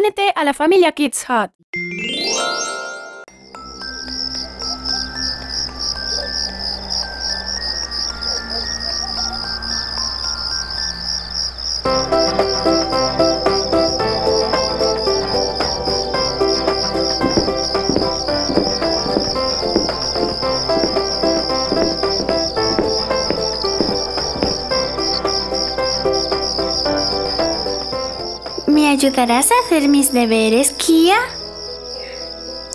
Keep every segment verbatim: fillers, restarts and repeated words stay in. Únete a la familia Kids Hut. ¿Ayudarás a hacer mis deberes, Kia?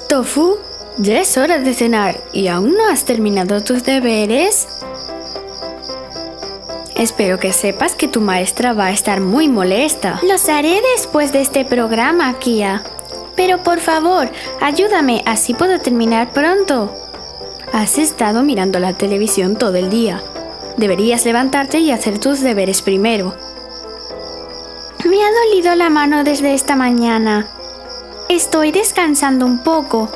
Tofu, ya es hora de cenar y aún no has terminado tus deberes. Espero que sepas que tu maestra va a estar muy molesta. Los haré después de este programa, Kia. Pero por favor, ayúdame, así puedo terminar pronto. Has estado mirando la televisión todo el día. Deberías levantarte y hacer tus deberes primero. Me ha dolido la mano desde esta mañana. Estoy descansando un poco.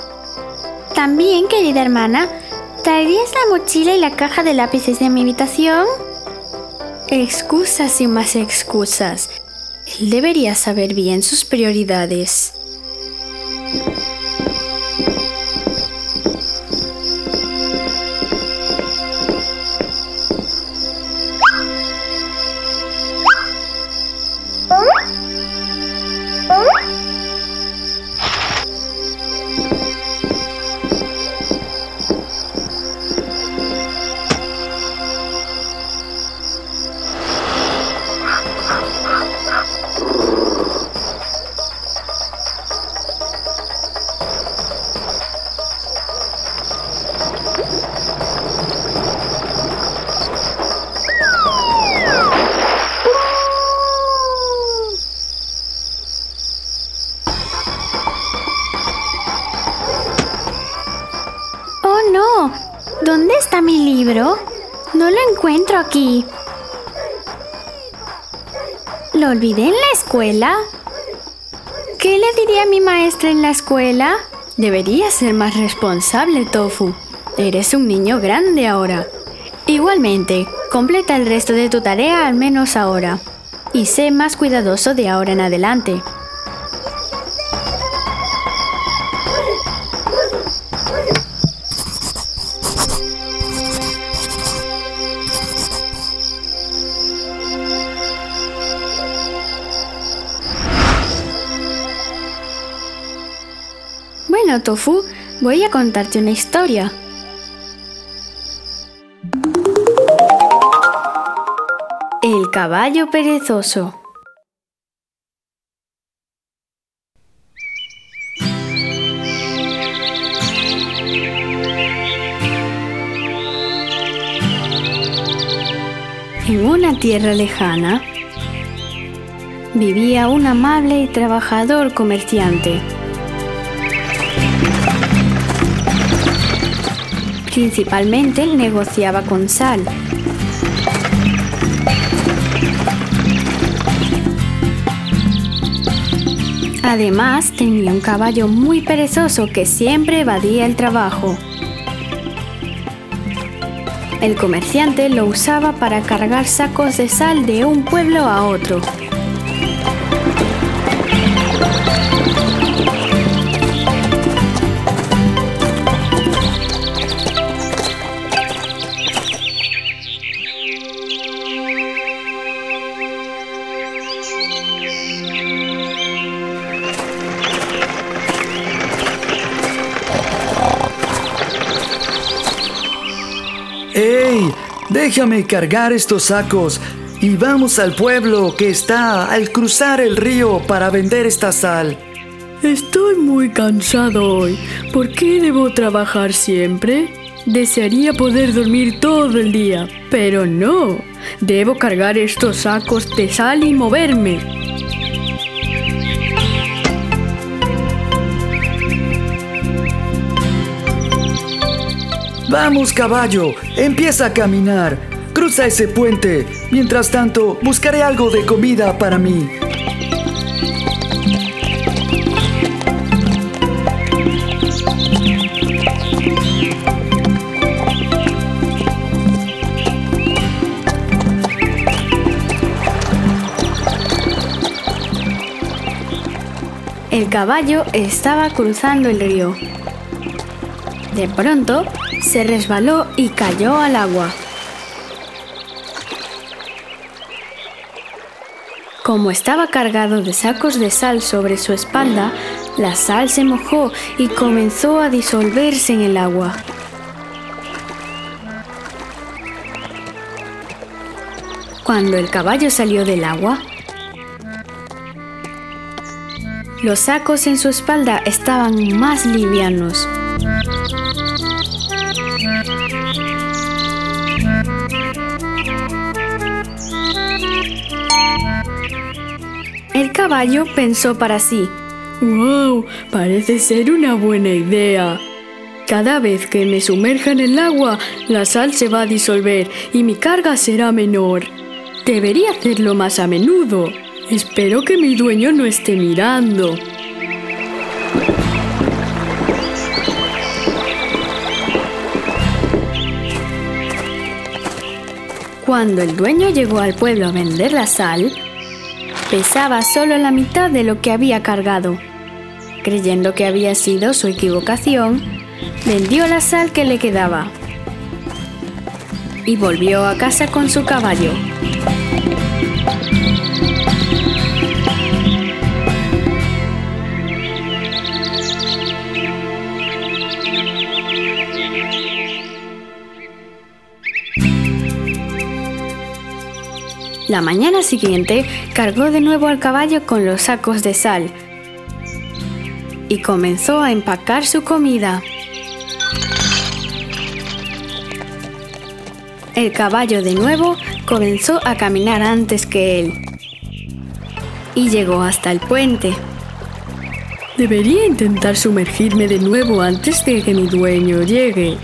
También, querida hermana, ¿traerías la mochila y la caja de lápices de mi habitación? Excusas y más excusas. Él debería saber bien sus prioridades. ¿Dónde está mi libro? No lo encuentro aquí. ¿Lo olvidé en la escuela? ¿Qué le diría a mi maestra en la escuela? Deberías ser más responsable, Tofu. Eres un niño grande ahora. Igualmente, completa el resto de tu tarea al menos ahora. Y sé más cuidadoso de ahora en adelante. Bueno, Tofu, voy a contarte una historia. El caballo perezoso. En una tierra lejana vivía un amable y trabajador comerciante. Principalmente negociaba con sal. Además, tenía un caballo muy perezoso que siempre evadía el trabajo. El comerciante lo usaba para cargar sacos de sal de un pueblo a otro. Déjame cargar estos sacos y vamos al pueblo que está al cruzar el río para vender esta sal. Estoy muy cansado hoy. ¿Por qué debo trabajar siempre? Desearía poder dormir todo el día, pero no. Debo cargar estos sacos de sal y moverme. Vamos, caballo, empieza a caminar. Cruza ese puente. Mientras tanto, buscaré algo de comida para mí. El caballo estaba cruzando el río. De pronto, se resbaló y cayó al agua. Como estaba cargado de sacos de sal sobre su espalda, la sal se mojó y comenzó a disolverse en el agua. Cuando el caballo salió del agua, los sacos en su espalda estaban más livianos. El caballo pensó para sí: ¡Wow! Parece ser una buena idea. Cada vez que me sumerja en el agua, la sal se va a disolver y mi carga será menor. Debería hacerlo más a menudo. Espero que mi dueño no esté mirando. Cuando el dueño llegó al pueblo a vender la sal, pesaba solo la mitad de lo que había cargado. Creyendo que había sido su equivocación, vendió la sal que le quedaba y volvió a casa con su caballo. La mañana siguiente, cargó de nuevo al caballo con los sacos de sal y comenzó a empacar su comida. El caballo de nuevo comenzó a caminar antes que él y llegó hasta el puente. Debería intentar sumergirme de nuevo antes de que mi dueño llegue.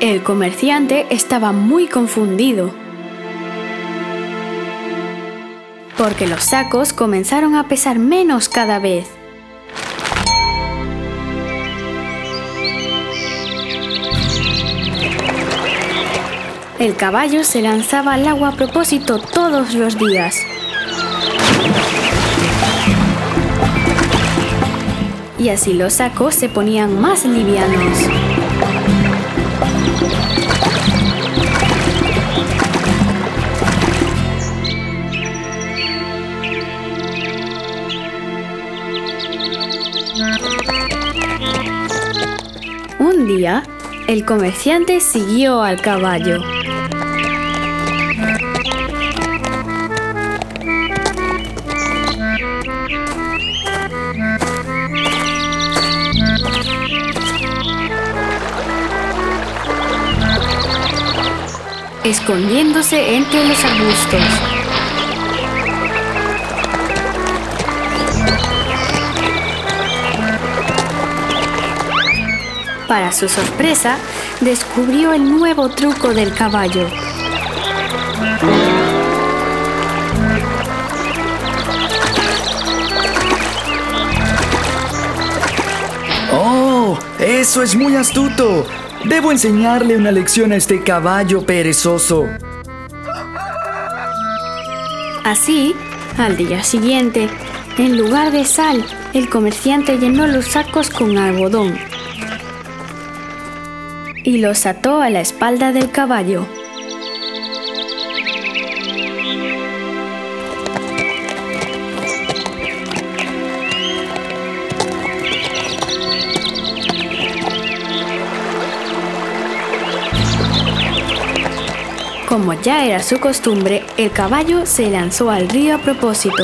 El comerciante estaba muy confundido, porque los sacos comenzaron a pesar menos cada vez. El caballo se lanzaba al agua a propósito todos los días. Y así los sacos se ponían más livianos. Un día, el comerciante siguió al caballo. Escondiéndose entre los arbustos. Para su sorpresa, descubrió el nuevo truco del caballo. ¡Oh! ¡Eso es muy astuto! Debo enseñarle una lección a este caballo perezoso. Así, al día siguiente, en lugar de sal, el comerciante llenó los sacos con algodón y los ató a la espalda del caballo. Como ya era su costumbre, el caballo se lanzó al río a propósito.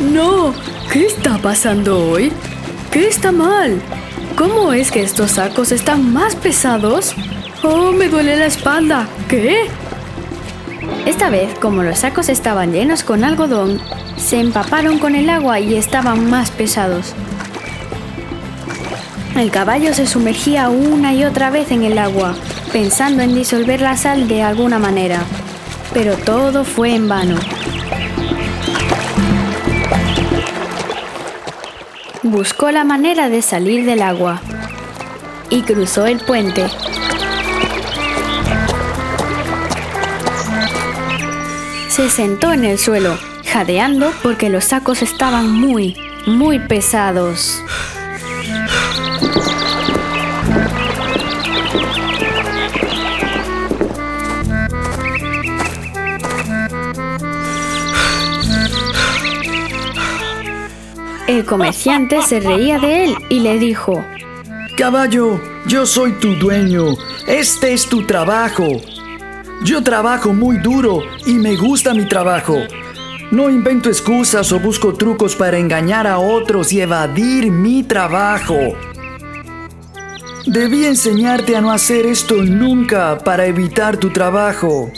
¡No! ¿Qué está pasando hoy? ¿Qué está mal? ¿Cómo es que estos sacos están más pesados? ¡Oh, me duele la espalda! ¿Qué? Esta vez, como los sacos estaban llenos con algodón, se empaparon con el agua y estaban más pesados. El caballo se sumergía una y otra vez en el agua, pensando en disolver la sal de alguna manera. Pero todo fue en vano. Buscó la manera de salir del agua y cruzó el puente. Se sentó en el suelo, jadeando porque los sacos estaban muy, muy pesados. El comerciante se reía de él y le dijo: «Caballo, yo soy tu dueño. Este es tu trabajo. Yo trabajo muy duro y me gusta mi trabajo. No invento excusas o busco trucos para engañar a otros y evadir mi trabajo. Debí enseñarte a no hacer esto nunca para evitar tu trabajo».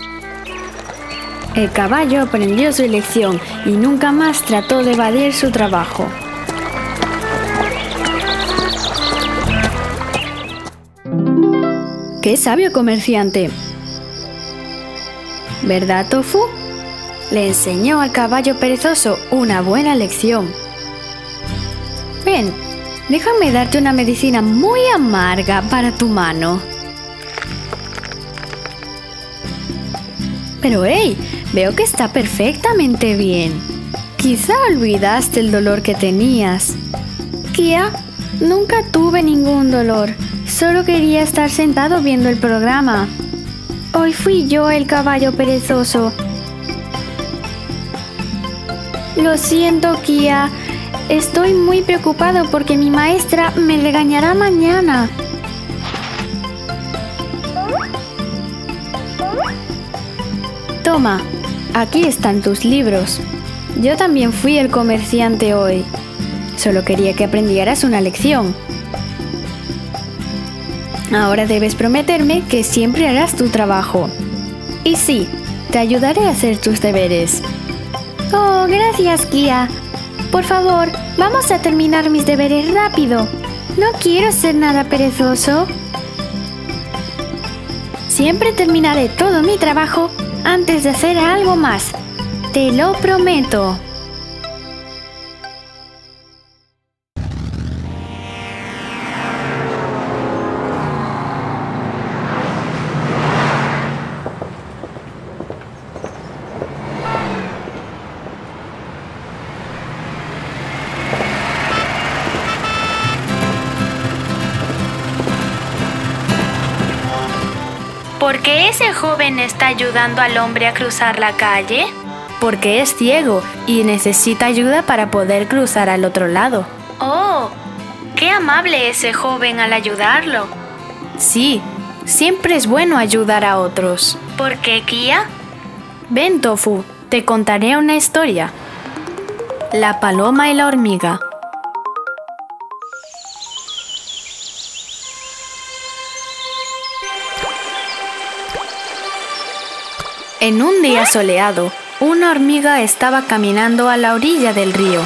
El caballo aprendió su lección y nunca más trató de evadir su trabajo. ¡Qué sabio comerciante! ¿Verdad, Tofu? Le enseñó al caballo perezoso una buena lección. Ven, déjame darte una medicina muy amarga para tu mano. Pero hey, veo que está perfectamente bien. Quizá olvidaste el dolor que tenías. Kia, nunca tuve ningún dolor. Solo quería estar sentado viendo el programa. Hoy fui yo el caballo perezoso. Lo siento, Kia. Estoy muy preocupado porque mi maestra me regañará mañana. Toma, aquí están tus libros. Yo también fui el comerciante hoy. Solo quería que aprendieras una lección. Ahora debes prometerme que siempre harás tu trabajo. Y sí, te ayudaré a hacer tus deberes. Oh, gracias, Kia. Por favor, vamos a terminar mis deberes rápido. No quiero ser nada perezoso. Siempre terminaré todo mi trabajo antes de hacer algo más. Te lo prometo. ¿Por qué ese joven está ayudando al hombre a cruzar la calle? Porque es ciego y necesita ayuda para poder cruzar al otro lado. ¡Oh! ¡Qué amable ese joven al ayudarlo! Sí, siempre es bueno ayudar a otros. ¿Por qué, Kia? Ven, Tofu, te contaré una historia. La paloma y la hormiga. En un día soleado, una hormiga estaba caminando a la orilla del río.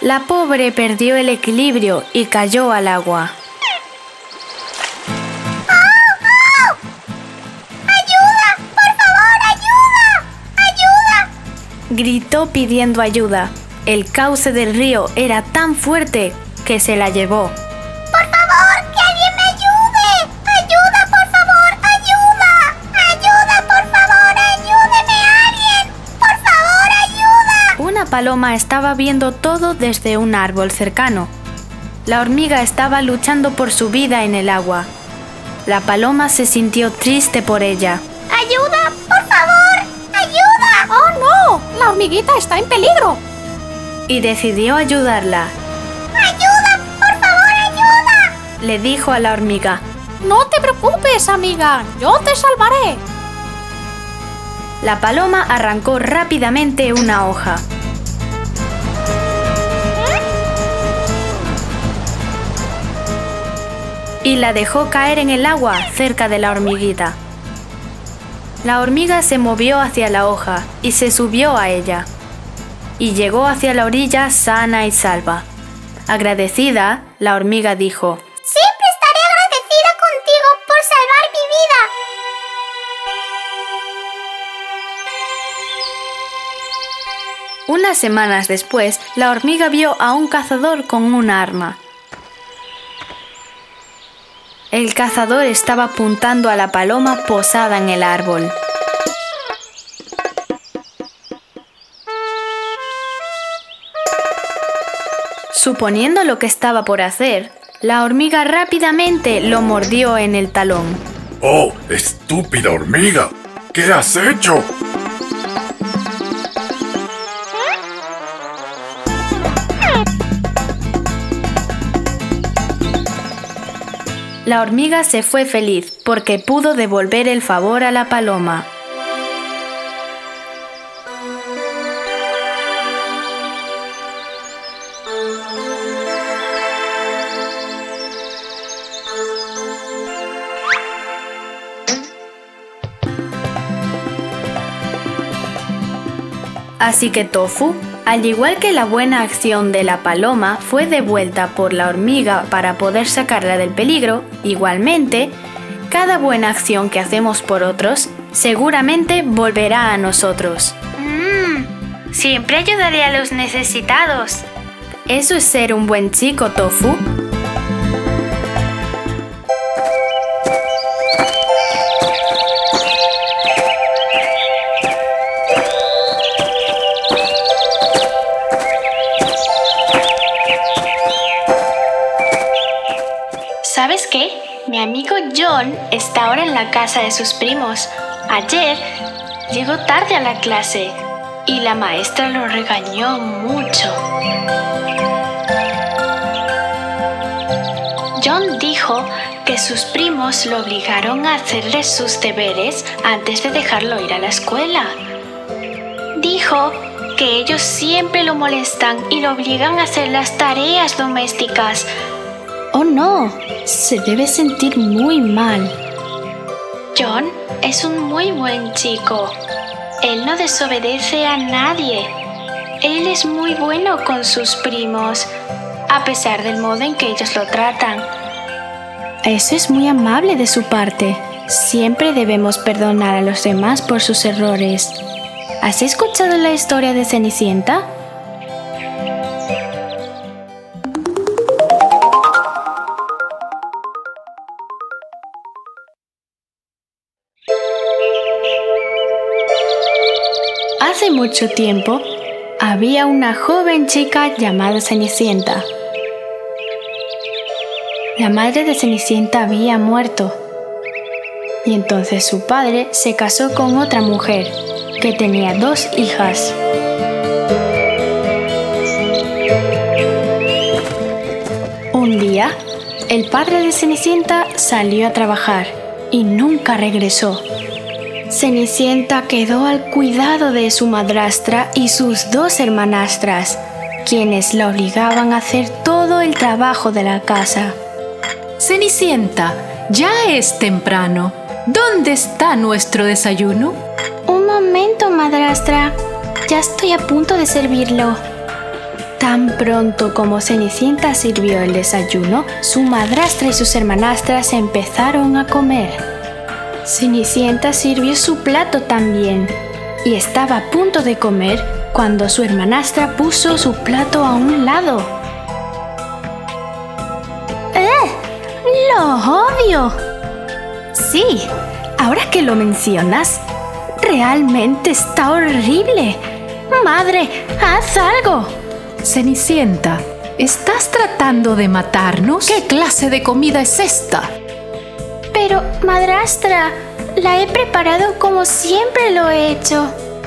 La pobre perdió el equilibrio y cayó al agua. ¡Oh, oh! ¡Ayuda! ¡Por favor, ayuda! ¡Ayuda! Gritó pidiendo ayuda. El cauce del río era tan fuerte que se la llevó. La paloma estaba viendo todo desde un árbol cercano. La hormiga estaba luchando por su vida en el agua. La paloma se sintió triste por ella. ¡Ayuda! ¡Por favor! ¡Ayuda! ¡Oh, no! La hormiguita está en peligro. Y decidió ayudarla. ¡Ayuda! ¡Por favor, ayuda! Le dijo a la hormiga. No te preocupes, amiga, yo te salvaré. La paloma arrancó rápidamente una hoja. Y la dejó caer en el agua cerca de la hormiguita. La hormiga se movió hacia la hoja y se subió a ella. Y llegó hacia la orilla sana y salva. Agradecida, la hormiga dijo: ¡Siempre estaré agradecida contigo por salvar mi vida! Unas semanas después, la hormiga vio a un cazador con un arma. El cazador estaba apuntando a la paloma posada en el árbol. Suponiendo lo que estaba por hacer, la hormiga rápidamente lo mordió en el talón. ¡Oh, estúpida hormiga! ¿Qué has hecho? La hormiga se fue feliz porque pudo devolver el favor a la paloma. Así que Tofu, al igual que la buena acción de la paloma, fue devuelta por la hormiga para poder sacarla del peligro. Igualmente, cada buena acción que hacemos por otros seguramente volverá a nosotros. Mm, siempre ayudaré a los necesitados. ¿Eso es ser un buen chico, Tofu? ¿Sabes qué? Mi amigo John está ahora en la casa de sus primos. Ayer llegó tarde a la clase y la maestra lo regañó mucho. John dijo que sus primos lo obligaron a hacerle sus deberes antes de dejarlo ir a la escuela. Dijo que ellos siempre lo molestan y lo obligan a hacer las tareas domésticas. ¡Oh no! Se debe sentir muy mal. John es un muy buen chico. Él no desobedece a nadie. Él es muy bueno con sus primos, a pesar del modo en que ellos lo tratan. Eso es muy amable de su parte. Siempre debemos perdonar a los demás por sus errores. ¿Has escuchado la historia de Cenicienta? Hace mucho tiempo, había una joven chica llamada Cenicienta. La madre de Cenicienta había muerto, y entonces su padre se casó con otra mujer, que tenía dos hijas. Un día, el padre de Cenicienta salió a trabajar y nunca regresó. Cenicienta quedó al cuidado de su madrastra y sus dos hermanastras, quienes la obligaban a hacer todo el trabajo de la casa. Cenicienta, ya es temprano. ¿Dónde está nuestro desayuno? Un momento, madrastra. Ya estoy a punto de servirlo. Tan pronto como Cenicienta sirvió el desayuno, su madrastra y sus hermanastras empezaron a comer. Cenicienta sirvió su plato también y estaba a punto de comer cuando su hermanastra puso su plato a un lado. ¡Eh! ¡Lo odio! Sí, ahora que lo mencionas, realmente está horrible. ¡Madre, haz algo! Cenicienta, ¿estás tratando de matarnos? ¿Qué clase de comida es esta? Pero, madrastra, la he preparado como siempre lo he hecho.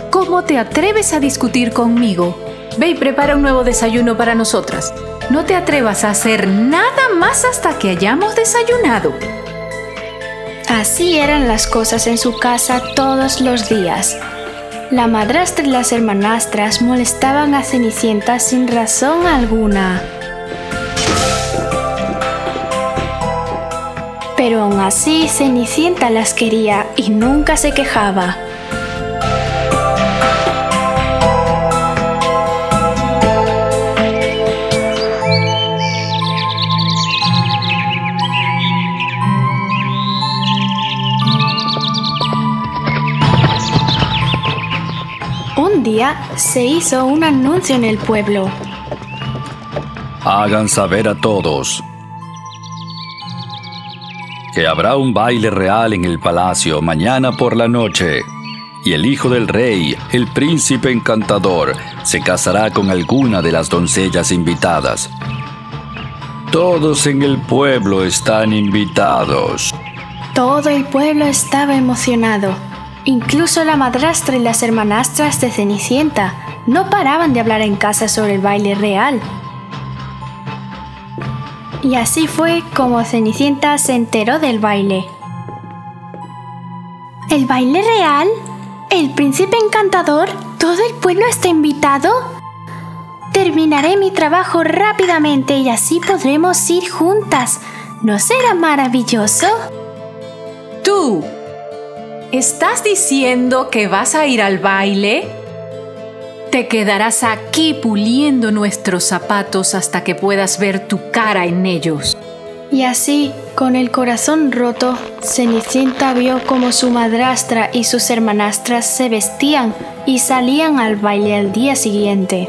¿Cómo te atreves a discutir conmigo? Ve y prepara un nuevo desayuno para nosotras. No te atrevas a hacer nada más hasta que hayamos desayunado. Así eran las cosas en su casa todos los días. La madrastra y las hermanastras molestaban a Cenicienta sin razón alguna. Pero aún así, Cenicienta las quería y nunca se quejaba. Un día, se hizo un anuncio en el pueblo. Hagan saber a todos que habrá un baile real en el palacio mañana por la noche, y el hijo del rey, el príncipe encantador, se casará con alguna de las doncellas invitadas. Todos en el pueblo están invitados. Todo el pueblo estaba emocionado. Incluso la madrastra y las hermanastras de Cenicienta no paraban de hablar en casa sobre el baile real. Y así fue como Cenicienta se enteró del baile. ¿El baile real? ¿El príncipe encantador? ¿Todo el pueblo está invitado? Terminaré mi trabajo rápidamente y así podremos ir juntas. ¿No será maravilloso? ¿Tú estás diciendo que vas a ir al baile? Te quedarás aquí puliendo nuestros zapatos hasta que puedas ver tu cara en ellos. Y así, con el corazón roto, Cenicienta vio cómo su madrastra y sus hermanastras se vestían y salían al baile al día siguiente.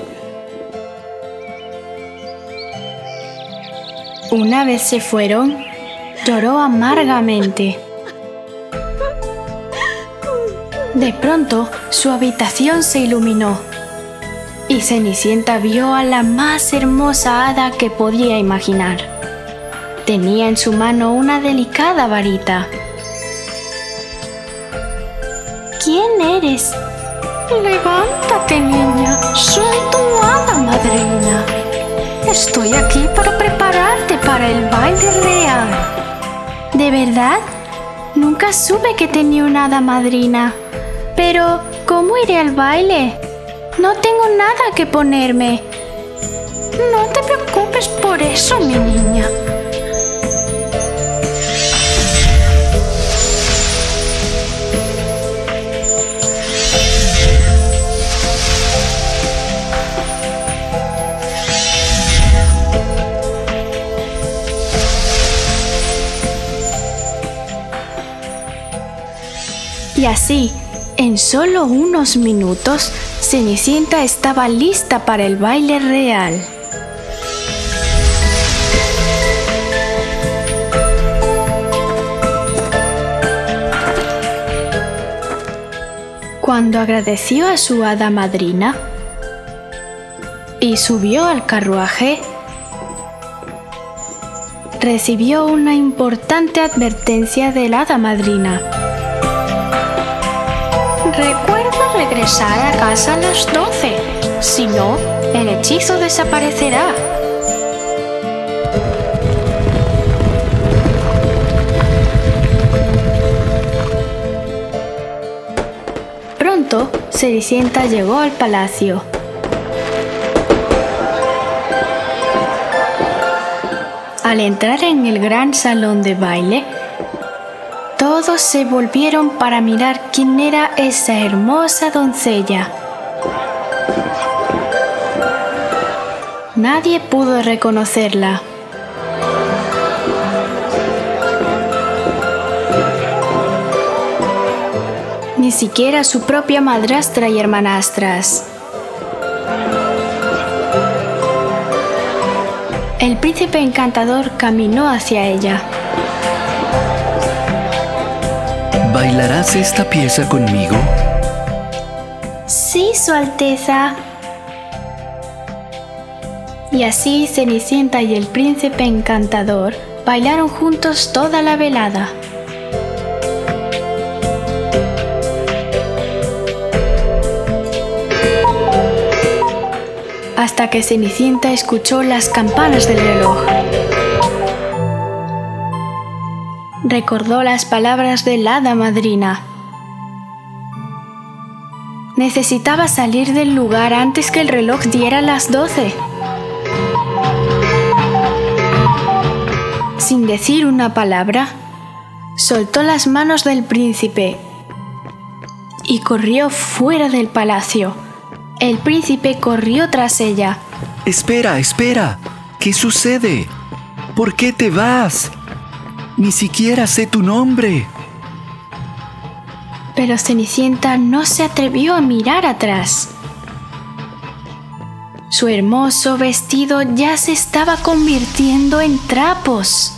Una vez se fueron, lloró amargamente. De pronto, su habitación se iluminó. Y Cenicienta vio a la más hermosa hada que podía imaginar. Tenía en su mano una delicada varita. ¿Quién eres? Levántate, niña. Soy tu hada madrina. Estoy aquí para prepararte para el baile real. ¿De verdad? Nunca supe que tenía una hada madrina. Pero, ¿cómo iré al baile? No tengo nada que ponerme. No te preocupes por eso, mi niña. Y así, en solo unos minutos, Cenicienta estaba lista para el baile real. Cuando agradeció a su hada madrina y subió al carruaje, recibió una importante advertencia de la hada madrina. Recuerda regresar a casa a las doce, si no, el hechizo desaparecerá. Pronto, Cenicienta llegó al palacio. Al entrar en el gran salón de baile, todos se volvieron para mirar quién era esa hermosa doncella. Nadie pudo reconocerla. Ni siquiera su propia madrastra y hermanastras. El príncipe encantador caminó hacia ella. ¿Bailarás esta pieza conmigo? Sí, Su Alteza. Y así Cenicienta y el príncipe encantador bailaron juntos toda la velada. Hasta que Cenicienta escuchó las campanas del reloj. recordó las palabras de la hada madrina. Necesitaba salir del lugar antes que el reloj diera las doce. Sin decir una palabra, soltó las manos del príncipe y corrió fuera del palacio. El príncipe corrió tras ella. «Espera, espera. ¿Qué sucede? ¿Por qué te vas? Ni siquiera sé tu nombre». Pero Cenicienta no se atrevió a mirar atrás. Su hermoso vestido ya se estaba convirtiendo en trapos.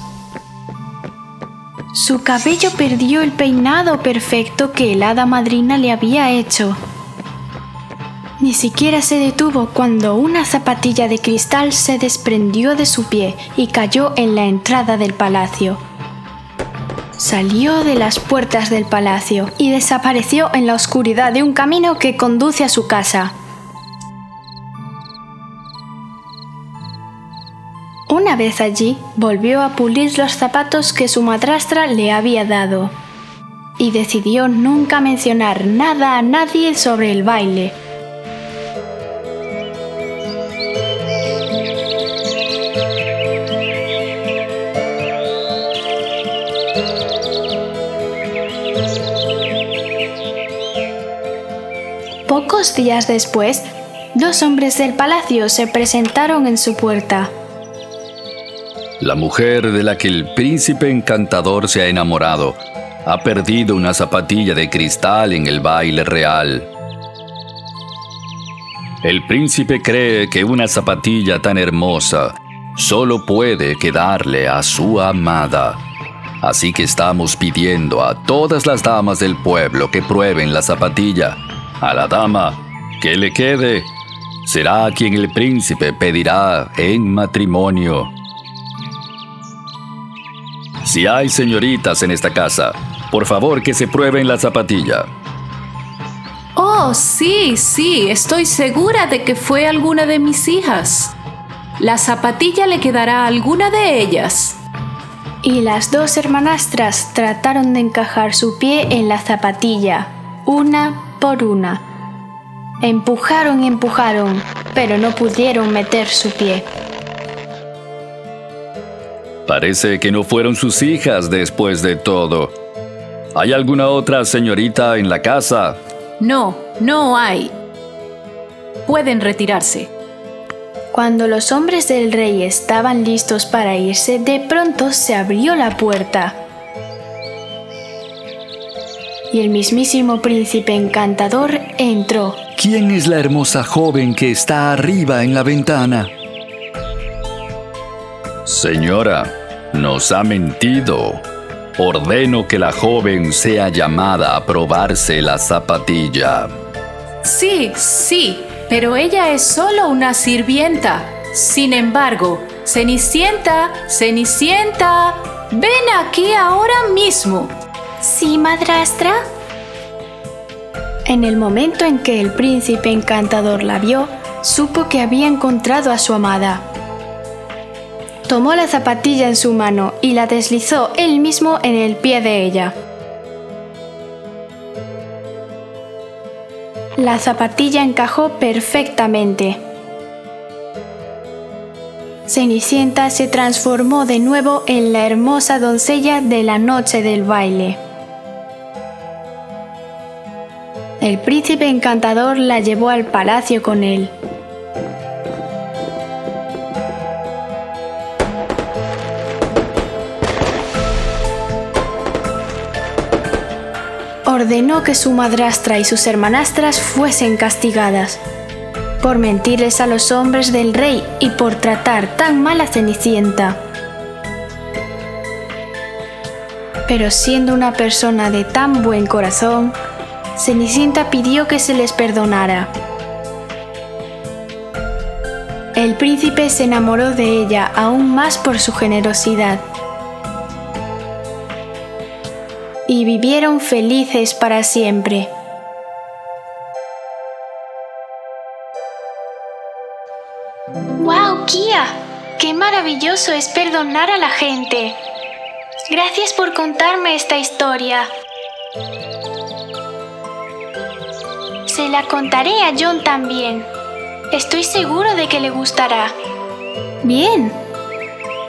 Su cabello perdió el peinado perfecto que el hada madrina le había hecho. Ni siquiera se detuvo cuando una zapatilla de cristal se desprendió de su pie y cayó en la entrada del palacio. Salió de las puertas del palacio y desapareció en la oscuridad de un camino que conduce a su casa. Una vez allí, volvió a pulir los zapatos que su madrastra le había dado y decidió nunca mencionar nada a nadie sobre el baile. Pocos días después, dos hombres del palacio se presentaron en su puerta. La mujer de la que el príncipe encantador se ha enamorado ha perdido una zapatilla de cristal en el baile real. El príncipe cree que una zapatilla tan hermosa solo puede quedarle a su amada. Así que estamos pidiendo a todas las damas del pueblo que prueben la zapatilla. A la dama que le quede será a quien el príncipe pedirá en matrimonio. Si hay señoritas en esta casa, por favor que se prueben la zapatilla. Oh, sí, sí, estoy segura de que fue alguna de mis hijas. La zapatilla le quedará a alguna de ellas. Y las dos hermanastras trataron de encajar su pie en la zapatilla, una por una. Empujaron y empujaron, pero no pudieron meter su pie. Parece que no fueron sus hijas después de todo. ¿Hay alguna otra señorita en la casa? No, no hay. Pueden retirarse. Cuando los hombres del rey estaban listos para irse, de pronto se abrió la puerta. Y el mismísimo príncipe encantador entró. ¿Quién es la hermosa joven que está arriba en la ventana? Señora, nos ha mentido. Ordeno que la joven sea llamada a probarse la zapatilla. Sí, sí, pero ella es solo una sirvienta. Sin embargo, Cenicienta, Cenicienta, ven aquí ahora mismo. ¿Sí, madrastra? En el momento en que el príncipe encantador la vio, supo que había encontrado a su amada. Tomó la zapatilla en su mano y la deslizó él mismo en el pie de ella. La zapatilla encajó perfectamente. Cenicienta se transformó de nuevo en la hermosa doncella de la noche del baile. El príncipe encantador la llevó al palacio con él. Ordenó que su madrastra y sus hermanastras fuesen castigadas por mentirles a los hombres del rey y por tratar tan mal a Cenicienta. Pero siendo una persona de tan buen corazón, Cenicienta pidió que se les perdonara. El príncipe se enamoró de ella aún más por su generosidad. Y vivieron felices para siempre. ¡Guau, Kia! ¡Qué maravilloso es perdonar a la gente! Gracias por contarme esta historia. Se la contaré a John también. Estoy seguro de que le gustará. Bien.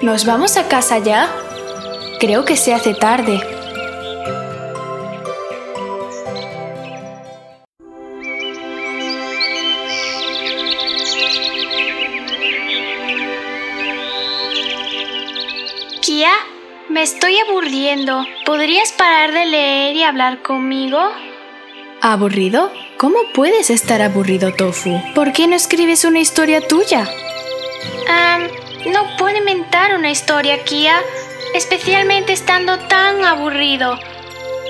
¿Nos vamos a casa ya? Creo que se hace tarde. Kia, me estoy aburriendo. ¿Podrías parar de leer y hablar conmigo? ¿Aburrido? ¿Cómo puedes estar aburrido, Tofu? ¿Por qué no escribes una historia tuya? Um, no puedo inventar una historia, Kia, especialmente estando tan aburrido.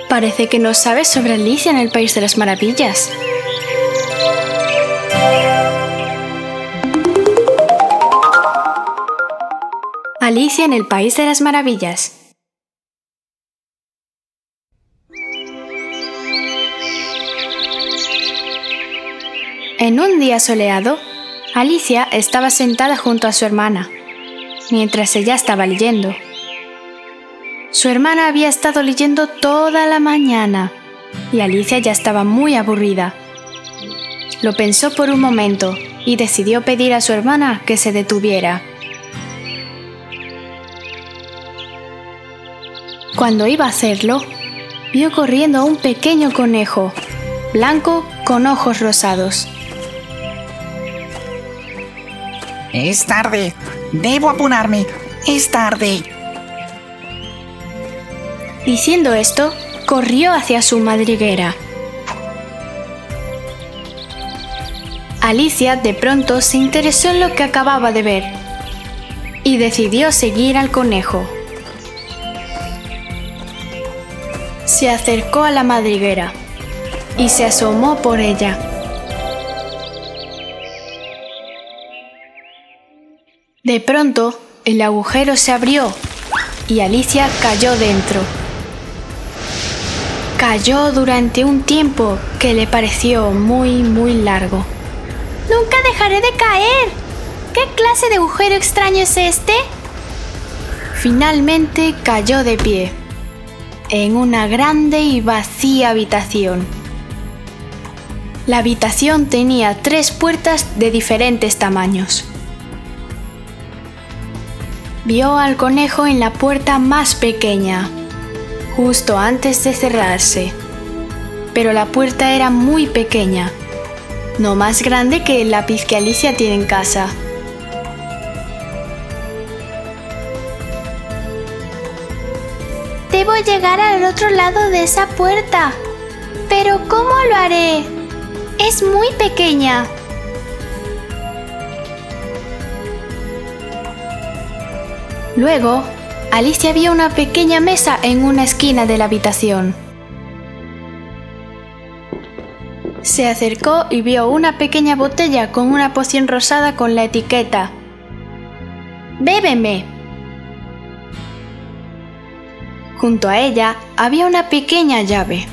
Parece que no sabes sobre Alicia en el País de las Maravillas. Alicia en el País de las Maravillas. En un día soleado, Alicia estaba sentada junto a su hermana, mientras ella estaba leyendo. Su hermana había estado leyendo toda la mañana, y Alicia ya estaba muy aburrida. Lo pensó por un momento, y decidió pedir a su hermana que se detuviera. Cuando iba a hacerlo, vio corriendo a un pequeño conejo, blanco con ojos rosados. Es tarde. Debo apurarme. Es tarde. Diciendo esto, corrió hacia su madriguera. Alicia de pronto se interesó en lo que acababa de ver y decidió seguir al conejo. Se acercó a la madriguera y se asomó por ella. De pronto, el agujero se abrió y Alicia cayó dentro. Cayó durante un tiempo que le pareció muy, muy largo. ¡Nunca dejaré de caer! ¿Qué clase de agujero extraño es este? Finalmente cayó de pie, en una grande y vacía habitación. La habitación tenía tres puertas de diferentes tamaños. Vio al conejo en la puerta más pequeña, justo antes de cerrarse. Pero la puerta era muy pequeña, no más grande que el lápiz que Alicia tiene en casa. Debo llegar al otro lado de esa puerta. Pero ¿cómo lo haré? Es muy pequeña. Luego, Alicia vio una pequeña mesa en una esquina de la habitación. Se acercó y vio una pequeña botella con una poción rosada con la etiqueta «¡Bébeme!». Junto a ella había una pequeña llave,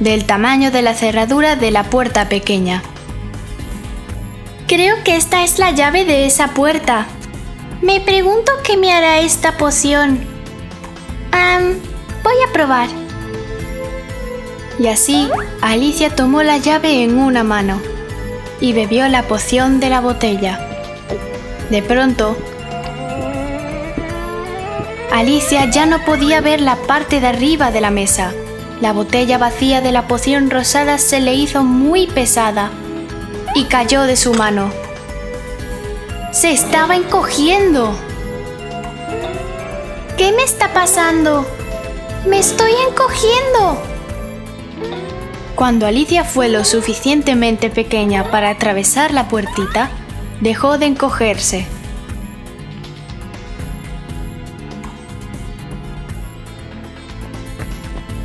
del tamaño de la cerradura de la puerta pequeña. Creo que esta es la llave de esa puerta. Me pregunto qué me hará esta poción. Um, voy a probar. Y así, Alicia tomó la llave en una mano y bebió la poción de la botella. De pronto, Alicia ya no podía ver la parte de arriba de la mesa. La botella vacía de la poción rosada se le hizo muy pesada y cayó de su mano. ¡Se estaba encogiendo! ¿Qué me está pasando? ¡Me estoy encogiendo! Cuando Alicia fue lo suficientemente pequeña para atravesar la puertita, dejó de encogerse.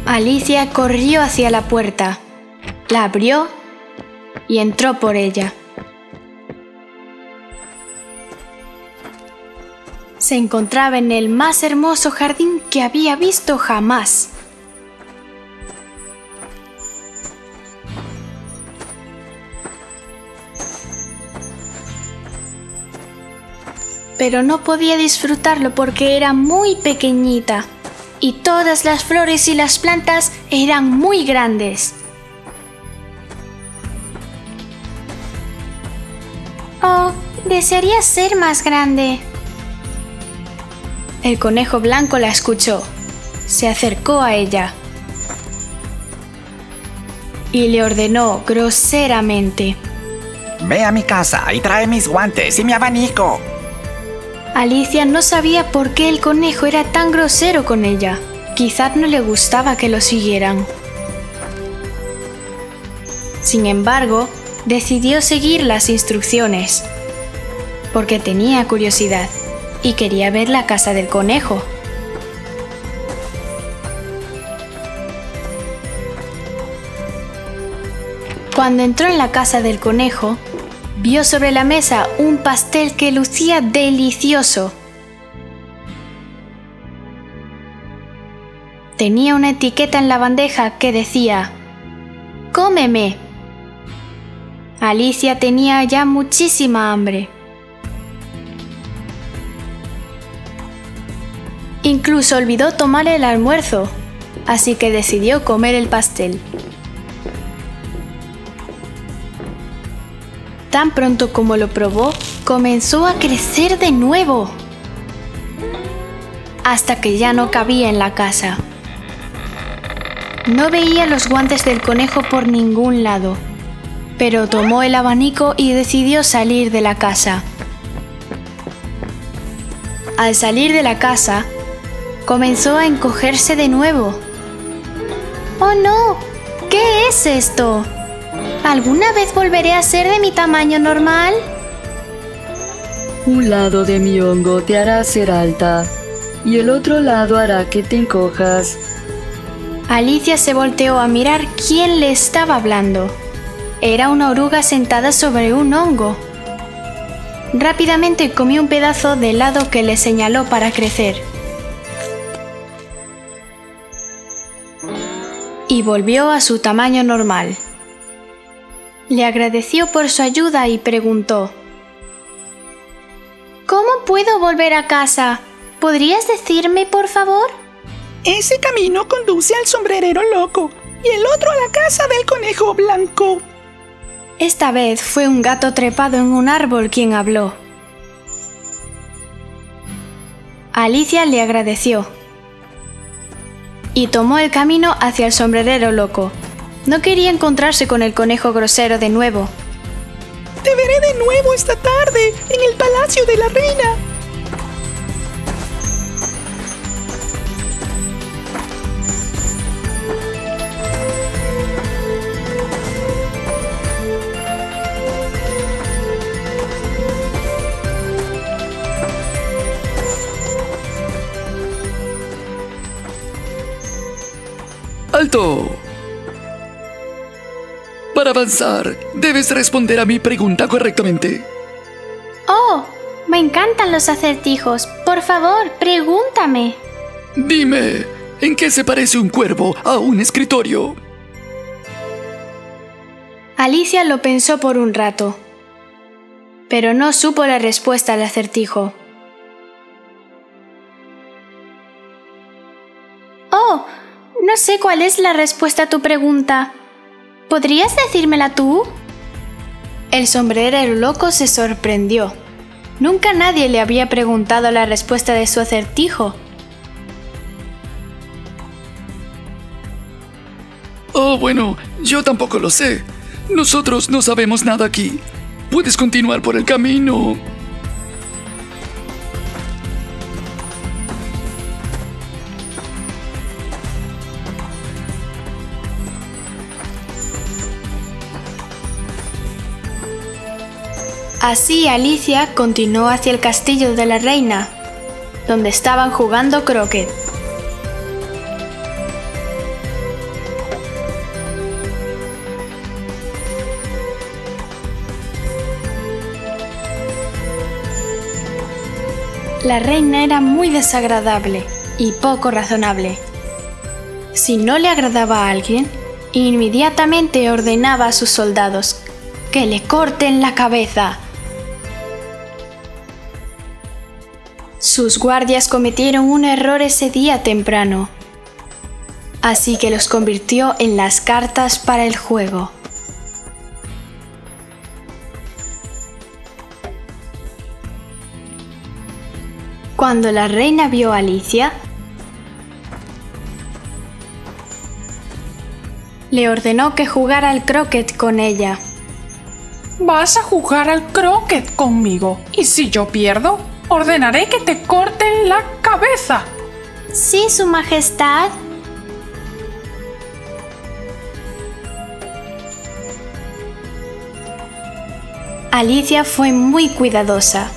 Alicia corrió hacia la puerta, la abrió y entró por ella. Se encontraba en el más hermoso jardín que había visto jamás. pero no podía disfrutarlo porque era muy pequeñita y todas las flores y las plantas eran muy grandes. Oh, desearía ser más grande. El conejo blanco la escuchó. Se acercó a ella y le ordenó groseramente: Ve a mi casa y trae mis guantes y mi abanico. Alicia no sabía por qué el conejo era tan grosero con ella. Quizás no le gustaba que lo siguieran. Sin embargo, decidió seguir las instrucciones porque tenía curiosidad y quería ver la casa del conejo. Cuando entró en la casa del conejo, vio sobre la mesa un pastel que lucía delicioso. Tenía una etiqueta en la bandeja que decía: ¡Cómeme! Alicia tenía ya muchísima hambre. Incluso olvidó tomar el almuerzo, así que decidió comer el pastel. Tan pronto como lo probó, comenzó a crecer de nuevo, hasta que ya no cabía en la casa. No veía los guantes del conejo por ningún lado, pero tomó el abanico y decidió salir de la casa. Al salir de la casa, comenzó a encogerse de nuevo. ¡Oh no! ¿Qué es esto? ¿Alguna vez volveré a ser de mi tamaño normal? Un lado de mi hongo te hará ser alta y el otro lado hará que te encojas. Alicia se volteó a mirar quién le estaba hablando. Era una oruga sentada sobre un hongo. Rápidamente comió un pedazo del lado que le señaló para crecer y volvió a su tamaño normal. Le agradeció por su ayuda y preguntó: ¿Cómo puedo volver a casa? ¿Podrías decirme, por favor? Ese camino conduce al sombrerero loco y el otro a la casa del conejo blanco. Esta vez fue un gato trepado en un árbol quien habló. Alicia le agradeció y tomó el camino hacia el sombrerero loco. No quería encontrarse con el conejo grosero de nuevo. ¡Te veré de nuevo esta tarde en el palacio de la reina! ¡Alto! Para avanzar, debes responder a mi pregunta correctamente. Oh, me encantan los acertijos. Por favor, pregúntame. Dime, ¿en qué se parece un cuervo a un escritorio? Alicia lo pensó por un rato, pero no supo la respuesta al acertijo. Oh, no sé cuál es la respuesta a tu pregunta. ¿Podrías decírmela tú? El sombrerero loco se sorprendió. Nunca nadie le había preguntado la respuesta de su acertijo. Oh, bueno, yo tampoco lo sé. Nosotros no sabemos nada aquí. Puedes continuar por el camino. Así Alicia continuó hacia el castillo de la reina, donde estaban jugando croquet. La reina era muy desagradable y poco razonable. Si no le agradaba a alguien, inmediatamente ordenaba a sus soldados que le corten la cabeza. Sus guardias cometieron un error ese día temprano, así que los convirtió en las cartas para el juego. Cuando la reina vio a Alicia, le ordenó que jugara al croquet con ella. Vas a jugar al croquet conmigo, y si yo pierdo, ordenaré que te corten la cabeza. Sí, Su Majestad. Alicia fue muy cuidadosa.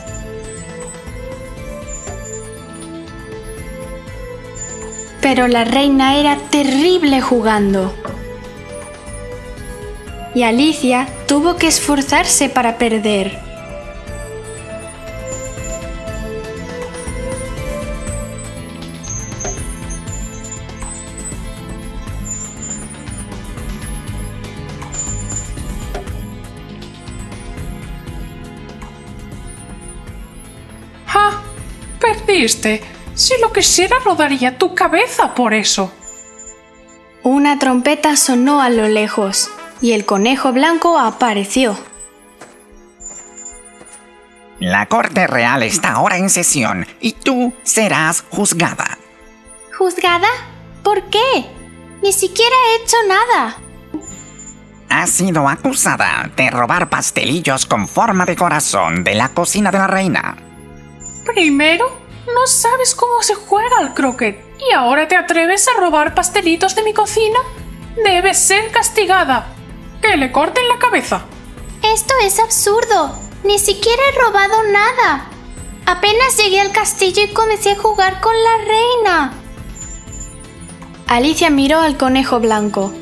Pero la reina era terrible jugando. Y Alicia tuvo que esforzarse para perder. ¡Ja! ¡Perdiste! Si lo quisiera, rodaría tu cabeza por eso. Una trompeta sonó a lo lejos. Y el conejo blanco apareció. La corte real está ahora en sesión y tú serás juzgada. ¿Juzgada? ¿Por qué? Ni siquiera he hecho nada. Has sido acusada de robar pastelillos con forma de corazón de la cocina de la reina. Primero, no sabes cómo se juega al croquet y ahora te atreves a robar pastelitos de mi cocina. Debes ser castigada. ¡Que le corten la cabeza! Esto es absurdo. Ni siquiera he robado nada. Apenas llegué al castillo y comencé a jugar con la reina. Alicia miró al conejo blanco,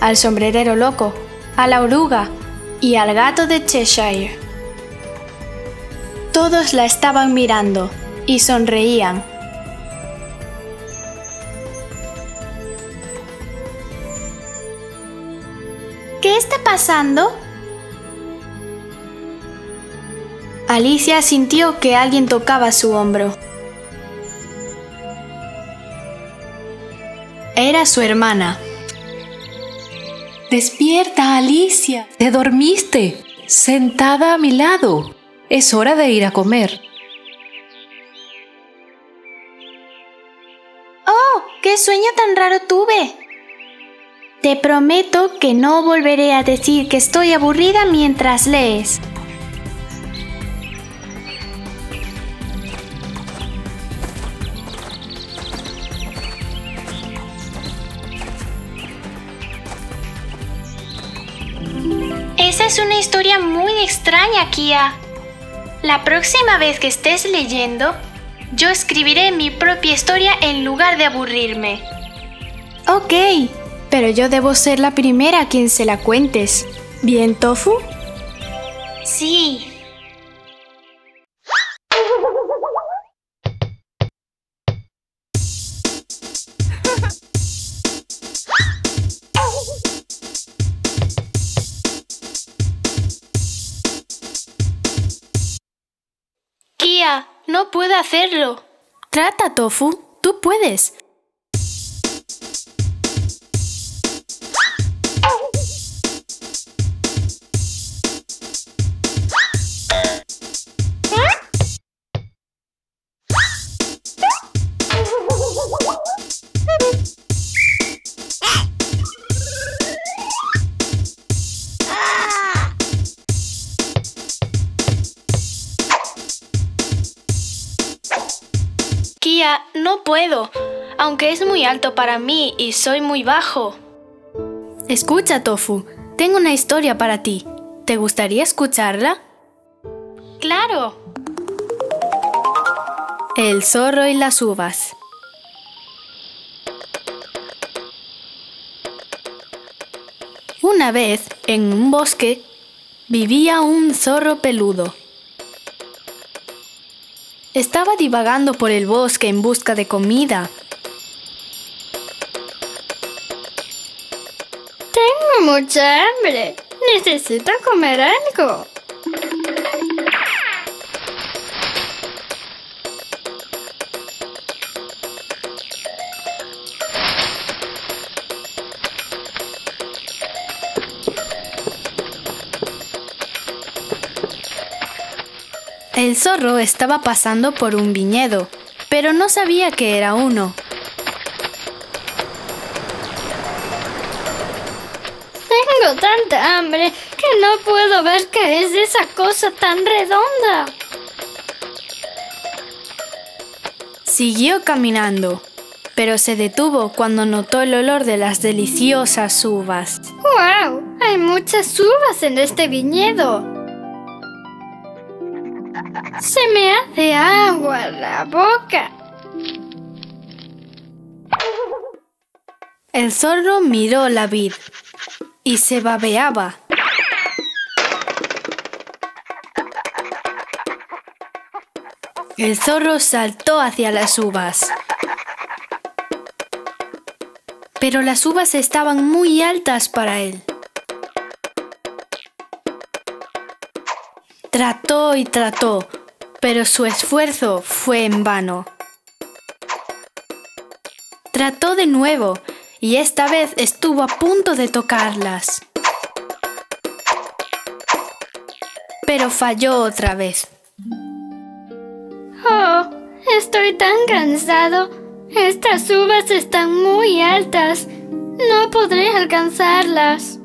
al sombrerero loco, a la oruga y al gato de Cheshire. Todos la estaban mirando y sonreían. ¿Qué está pasando? Alicia sintió que alguien tocaba su hombro. Era su hermana. ¡Despierta, Alicia! ¡Te dormiste! ¡Sentada a mi lado! Es hora de ir a comer. ¡Oh! ¡Qué sueño tan raro tuve! Te prometo que no volveré a decir que estoy aburrida mientras lees. Esa es una historia muy extraña, Kia. La próxima vez que estés leyendo, yo escribiré mi propia historia en lugar de aburrirme. Ok. Pero yo debo ser la primera a quien se la cuentes. ¿Bien, Tofu? Sí. Kia, no puedo hacerlo. Trata, Tofu. Tú puedes. No puedo, aunque es muy alto para mí y soy muy bajo. Escucha, Tofu, tengo una historia para ti. ¿Te gustaría escucharla? ¡Claro! El zorro y las uvas. Una vez, en un bosque, vivía un zorro peludo. Estaba divagando por el bosque en busca de comida. Tengo mucha hambre. Necesito comer algo. El zorro estaba pasando por un viñedo, pero no sabía que era uno. Tengo tanta hambre que no puedo ver qué es esa cosa tan redonda. Siguió caminando, pero se detuvo cuando notó el olor de las deliciosas uvas. ¡Guau! Hay muchas uvas en este viñedo. Se me hace agua la boca. El zorro miró la vid y se babeaba. El zorro saltó hacia las uvas. Pero las uvas estaban muy altas para él. Trató y trató, pero su esfuerzo fue en vano. Trató de nuevo y esta vez estuvo a punto de tocarlas. Pero falló otra vez. Oh, estoy tan cansado. Estas uvas están muy altas. No podré alcanzarlas.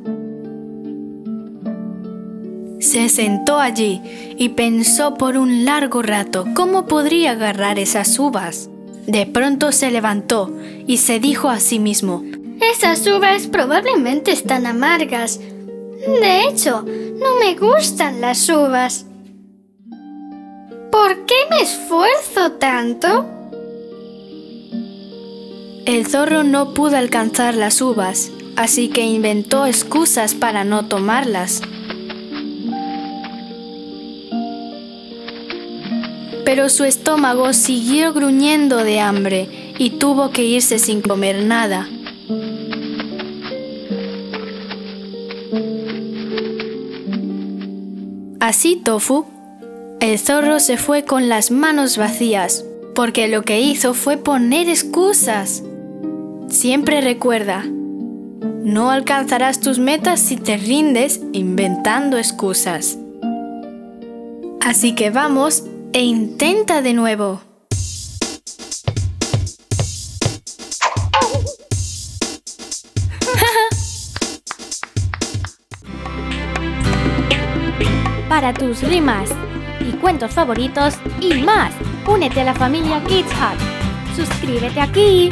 Se sentó allí y pensó por un largo rato cómo podría agarrar esas uvas. De pronto se levantó y se dijo a sí mismo: esas uvas probablemente están amargas. De hecho, no me gustan las uvas. ¿Por qué me esfuerzo tanto? El zorro no pudo alcanzar las uvas, así que inventó excusas para no tomarlas. Pero su estómago siguió gruñendo de hambre y tuvo que irse sin comer nada. Así, Tofu, el zorro se fue con las manos vacías, porque lo que hizo fue poner excusas. Siempre recuerda, no alcanzarás tus metas si te rindes inventando excusas. Así que vamos e intenta de nuevo. Para tus rimas y cuentos favoritos y más, únete a la familia Kids Hut. ¡Suscríbete aquí!